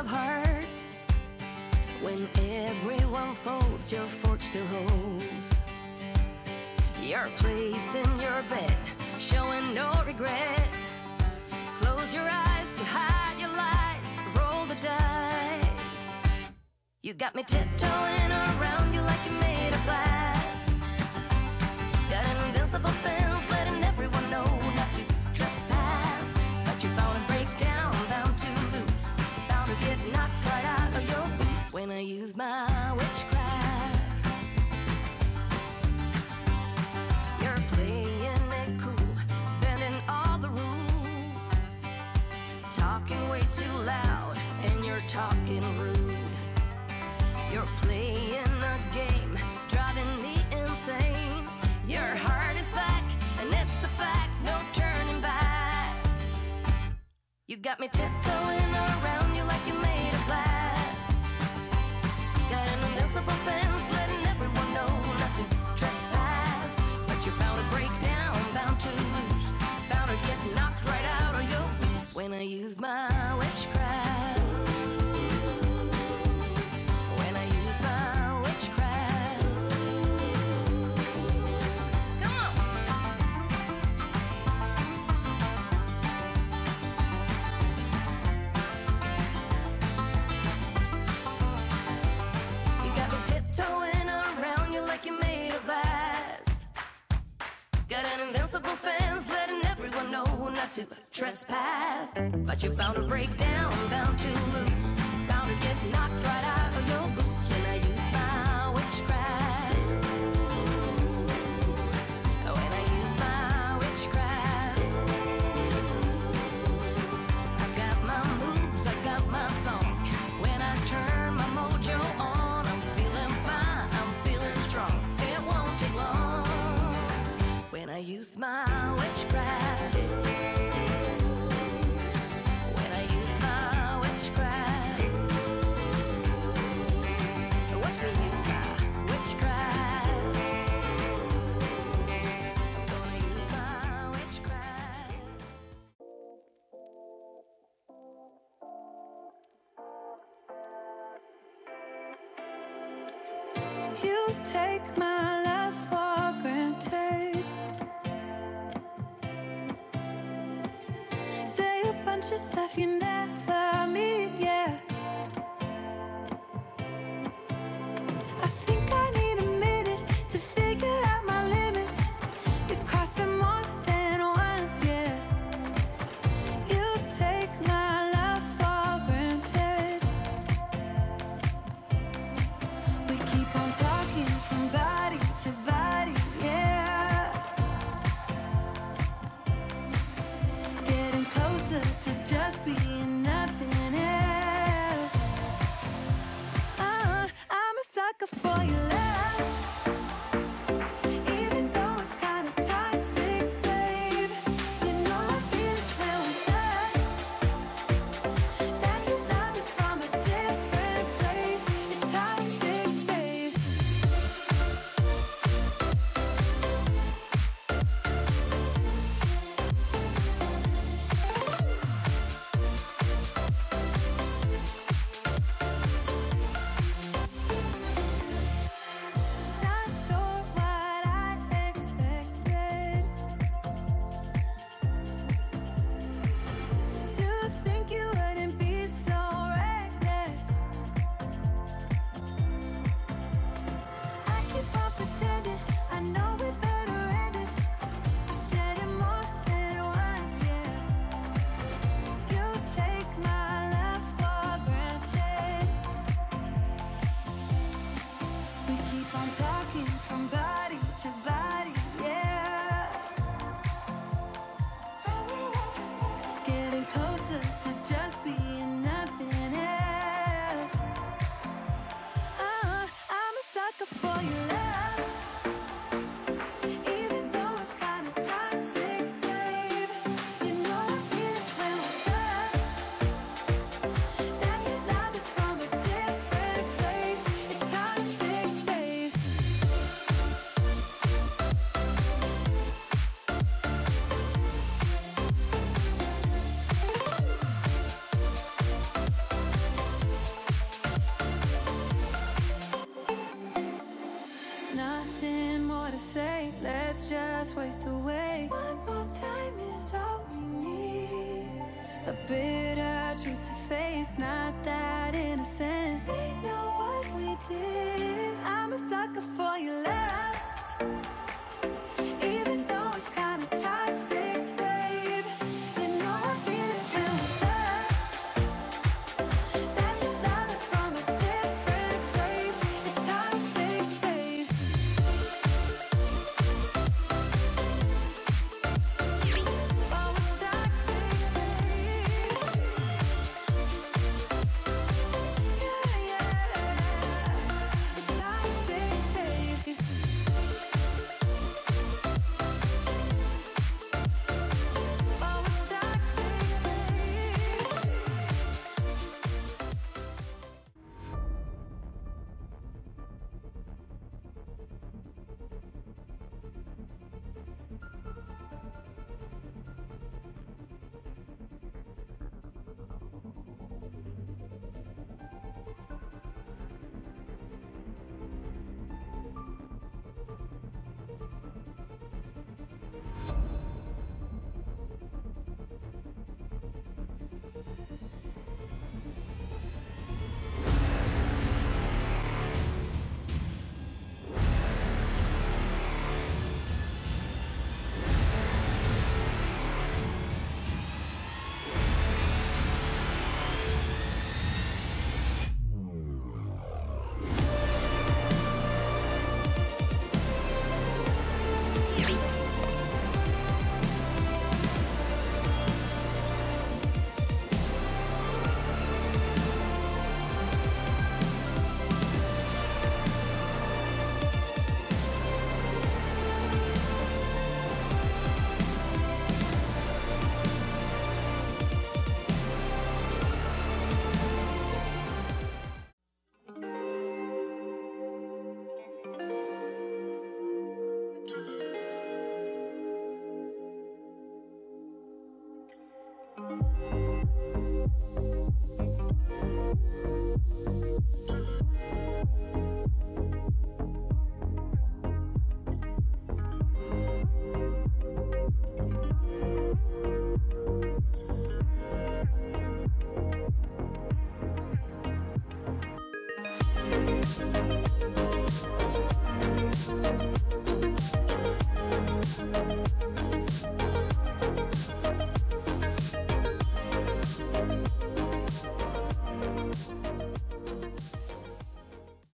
of hearts. When everyone folds, your fork still holds. Your place in your bed, showing no regret. Close your eyes to hide your lies, roll the dice. You got me tiptoeing around you like you made of glass. Got an invincible fence, letting everyone know not to trespass. But you're bound to break down, bound to lose, bound to get knocked right out of your boots when I use my witchcraft. Way too loud, and you're talking rude. You're playing a game, driving me insane. Your heart is black, and it's a fact, no turning back. You got me tiptoeing around you like you made of glass. Got an invincible fence, letting everyone know not to trespass. But you're bound to break down, bound to lose, bound to get knocked right out of your boots when I use my witchcraft. When I use my witchcraft. Come on. You got me tiptoeing around you like you made of glass. Got an invincible fence, letting everyone know not to trespass. But you're bound to break down, bound to lose, bound to get knocked right out of your boots when I use my witchcraft. When I use my witchcraft. I've got my moves, I've got my song. When I turn my mojo on, I'm feeling fine, I'm feeling strong. It won't take long when I use my witchcraft. You take my life for granted. Say a bunch of stuff you never mean, yeah. I think I need a minute to figure out my limits. You cross them more than once, yeah. You take my life for granted. We keep on talking from body to body, yeah. Getting closer to just being nothing else. just waste away. One more time is all we need. A bitter truth to face, not that innocent. We know what we did. I'm a sucker for your love, even though it's kinda toxic, babe. You know I feel it in the touch, that your love is from a different place. It's toxic, babe. Oh, it's toxic, babe. Yeah, yeah. It's toxic, babe. Oh, it's toxic, babe.